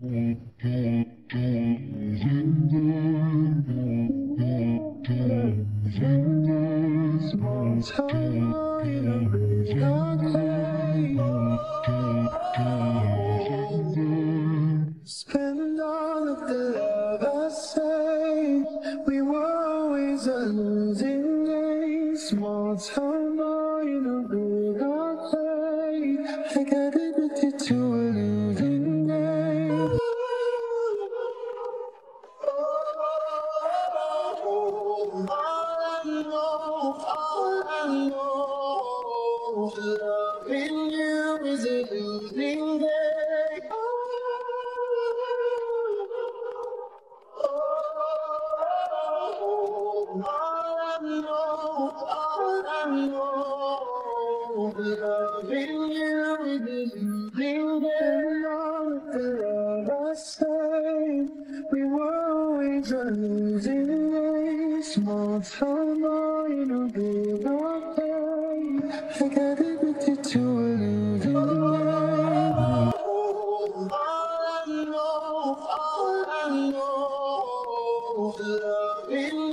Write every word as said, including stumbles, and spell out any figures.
Spend all of the love I saved. We were always a losing game. Small town boy in a big arcade. I got addicted to a losing game. All I know, all I know, loving you is a losing game. Loving you is a losing game. All of the love I saved, we were always a losing game. Small town boy in a big arcade. I got addicted to a losing game. All I know, all I know, loving you.